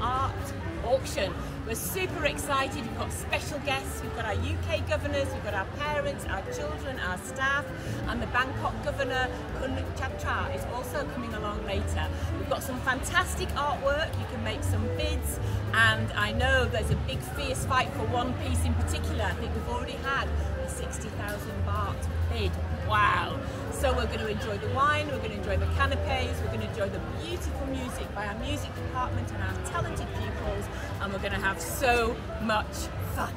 art auction. We're super excited. We've got special guests. We've got our UK governors, we've got our parents, our children, our staff, and the Bangkok Governor, Kun Chatcha, is also coming along later. We've got some fantastic artwork. You can make some bids, and I know there's a big fierce fight for one piece in particular. I think we've already had a 60,000 baht bid. Wow! So we're going to enjoy the wine, we're going to enjoy the canapes, we're going to enjoy the beautiful music by our music department and our talented pupils, and we're going to have so much fun.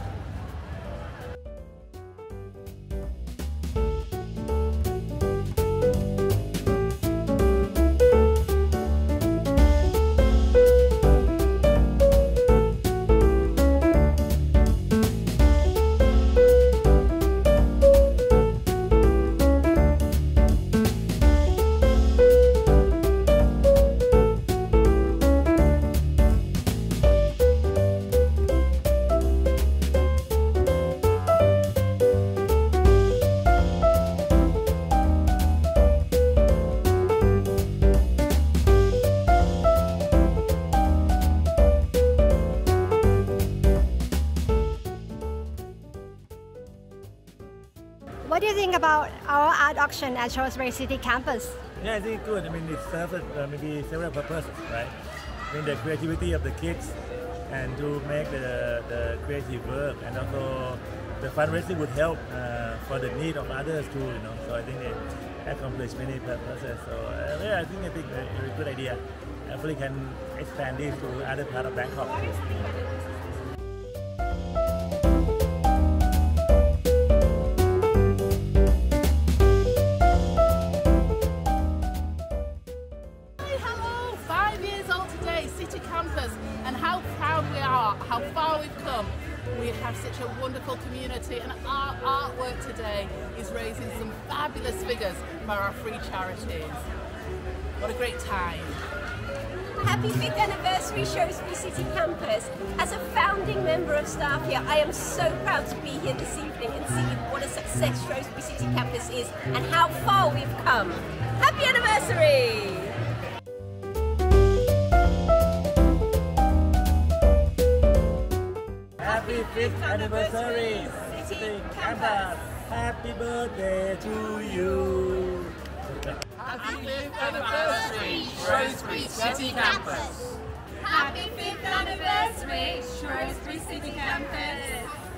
What do you think about our art auction at Shrewsbury City Campus? Yeah, I think it's good. I mean, it serves maybe several purposes, right? I mean, the creativity of the kids and to make the creative work, and also the fundraising would help for the need of others too, you know. So I think it accomplished many purposes. So yeah, I think it's a good idea. Hopefully, can expand this to other parts of Bangkok. And how proud we are, how far we've come. We have such a wonderful community, and our artwork today is raising some fabulous figures for our free charities. What a great time. Happy 5th anniversary Shrewsbury City Campus. As a founding member of staff here, I am so proud to be here this evening and see what a success Shrewsbury City Campus is and how far we've come. Happy anniversary! Happy 5th anniversary City Campus! Happy birthday to you! Happy 5th anniversary Shrewsbury City Campus! Happy 5th anniversary Shrewsbury City Campus!